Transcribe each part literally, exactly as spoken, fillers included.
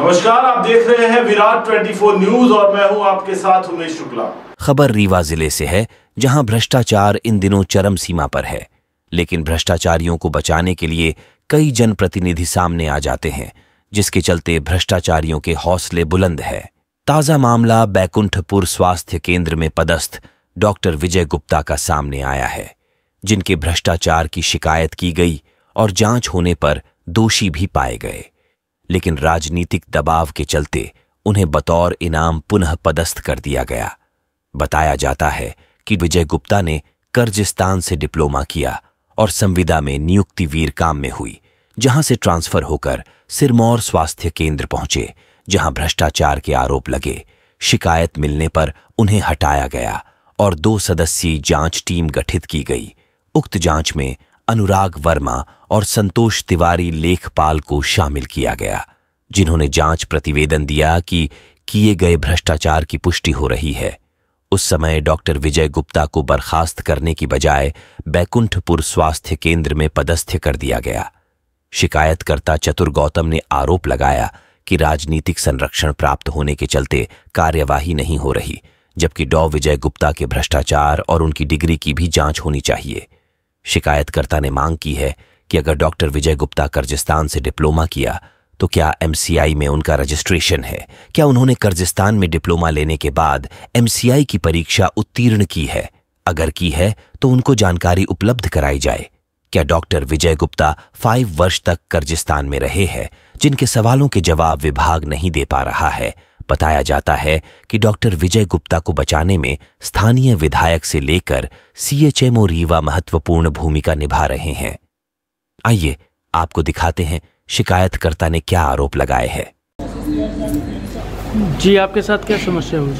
नमस्कार, आप देख रहे हैं विराट चौबीस न्यूज और मैं हूं आपके साथ उमेश शुक्ला। खबर रीवा जिले से है, जहां भ्रष्टाचार इन दिनों चरम सीमा पर है, लेकिन भ्रष्टाचारियों को बचाने के लिए कई जनप्रतिनिधि सामने आ जाते हैं, जिसके चलते भ्रष्टाचारियों के हौसले बुलंद है। ताज़ा मामला बैकुंठपुर स्वास्थ्य केंद्र में पदस्थ डॉक्टर विजय गुप्ता का सामने आया है, जिनके भ्रष्टाचार की शिकायत की गई और जांच होने पर दोषी भी पाए गए, लेकिन राजनीतिक दबाव के चलते उन्हें बतौर इनाम पुनः पदस्थ कर दिया गया। बताया जाता है कि विजय गुप्ता ने कर्जिस्तान से डिप्लोमा किया और संविदा में नियुक्ति वीर काम में हुई, जहां से ट्रांसफर होकर सिरमौर स्वास्थ्य केंद्र पहुंचे, जहां भ्रष्टाचार के आरोप लगे। शिकायत मिलने पर उन्हें हटाया गया और दो सदस्यीय जांच टीम गठित की गई। उक्त जांच में अनुराग वर्मा और संतोष तिवारी लेखपाल को शामिल किया गया, जिन्होंने जांच प्रतिवेदन दिया कि किए गए भ्रष्टाचार की पुष्टि हो रही है। उस समय डॉक्टर विजय गुप्ता को बर्खास्त करने की बजाय बैकुंठपुर स्वास्थ्य केंद्र में पदस्थ कर दिया गया। शिकायतकर्ता चतुर गौतम ने आरोप लगाया कि राजनीतिक संरक्षण प्राप्त होने के चलते कार्यवाही नहीं हो रही, जबकि डॉ विजय गुप्ता के भ्रष्टाचार और उनकी डिग्री की भी जांच होनी चाहिए। शिकायतकर्ता ने मांग की है कि अगर डॉक्टर विजय गुप्ता कर्जिस्तान से डिप्लोमा किया तो क्या एम सी आई में उनका रजिस्ट्रेशन है? क्या उन्होंने कर्जिस्तान में डिप्लोमा लेने के बाद एम सी आई की परीक्षा उत्तीर्ण की है? अगर की है तो उनको जानकारी उपलब्ध कराई जाए। क्या डॉक्टर विजय गुप्ता फाइव वर्ष तक कर्जिस्तान में रहे हैं, जिनके सवालों के जवाब विभाग नहीं दे पा रहा है? बताया जाता है कि डॉक्टर विजय गुप्ता को बचाने में स्थानीय विधायक से लेकर सीएचएमओ रीवा महत्वपूर्ण भूमिका निभा रहे हैं। आइए आपको दिखाते हैं शिकायतकर्ता ने क्या आरोप लगाए हैं। जी, आपके साथ क्या समस्या हुई?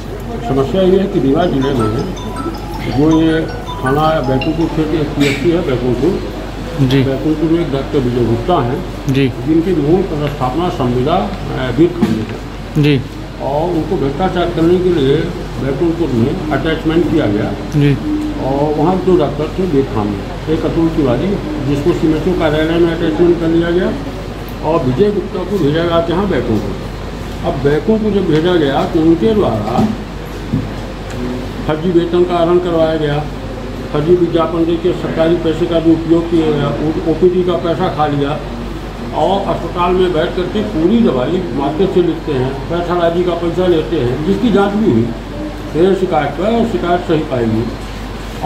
समस्या ये है कि रीवा जिले में वो ये थाना बैकुंठपुर क्षेत्र एस पी एस सी है बैकुंठपुर जी बैकुंठपुर में डॉक्टर विजय गुप्ता हैं जी, जिनकी मूल पदस्थापना संविदा वीर खान है जी, और उनको भ्रष्टाचार करने के लिए बैकुंठपुर में अटैचमेंट किया गया जी। और वहाँ दो डॉक्टर थे बेखाम में, एक अतुल तिवारी जिसको सिम्स कार्यालय में अटैचमेंट कर लिया गया और विजय गुप्ता को भेजा गया जहाँ बैकुंठपुर। अब बैकुंठपुर जब भेजा गया तो उनके द्वारा फर्जी वेतन का आरंभ करवाया गया, फर्जी विज्ञापन देकर सरकारी पैसे का भी उपयोग किया गया, ओ पी डी का पैसा खा लिया और अस्पताल में बैठ करके पूरी दवाई मार्केट से लिखते हैं, पैसा राजी का पैसा लेते हैं, जिसकी जांच भी हुई मेरे शिकायत पर और शिकायत सही पाई गई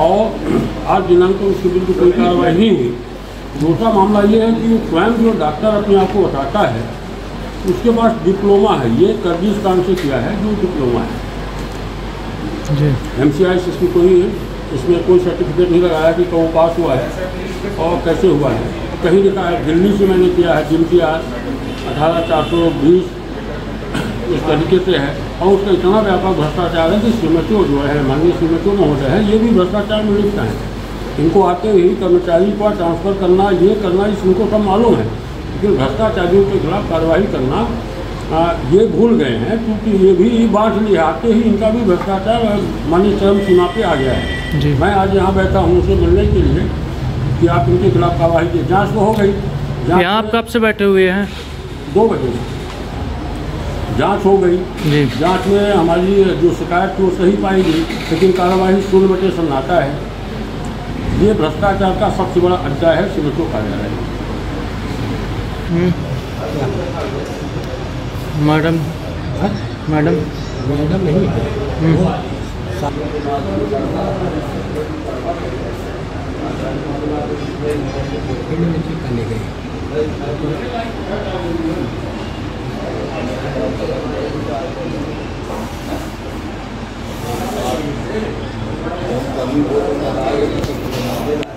और आज दिनांक को उसके बिल्कुल कोई कार्रवाई नहीं हुई। दूसरा मामला ये है कि स्वयं जो डॉक्टर अपने आप को बताता है उसके पास डिप्लोमा है, ये कर्जिस्तान से किया है जो डिप्लोमा है, एम सी आई इसकी कोई इसमें कोई सर्टिफिकेट नहीं लगाया कि कौन पास हुआ है और कैसे हुआ है। कहीं लिखा है दिल्ली से मैंने किया है, जिनकी आज अठारह चार सौ बीस इस तरीके से है और उसका इतना व्यापक भ्रष्टाचार है कि सीमेचो जो है माननीय सीमेचो महोदय हैं, ये भी भ्रष्टाचार में लिप्त हैं। इनको आते ही कर्मचारी पर ट्रांसफ़र करना, ये करना, इसको सब मालूम है, लेकिन भ्रष्टाचारियों के खिलाफ कार्रवाई करना आ, ये भूल गए हैं, क्योंकि ये भी बांट लिया आते ही इनका भी भ्रष्टाचार माननीय चरम सीमा पर आ गया है। मैं आज यहाँ बैठा हूँ उनसे मिलने के लिए कि आप इनके खिलाफ कार्रवाई की जांच तो हो गई। यहाँ आप कब से बैठे हुए हैं? दो बजे जांच हो गई, जांच में हमारी जो शिकायत थी वो सही पाई गई, लेकिन कार्रवाई शून्य बटे सन्नाटा है। ये भ्रष्टाचार का सबसे बड़ा अड्डा है सिमटो कार्यालय। मैडम मैडम मैडम नहीं, गई